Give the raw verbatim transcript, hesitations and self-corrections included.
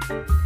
Thank you.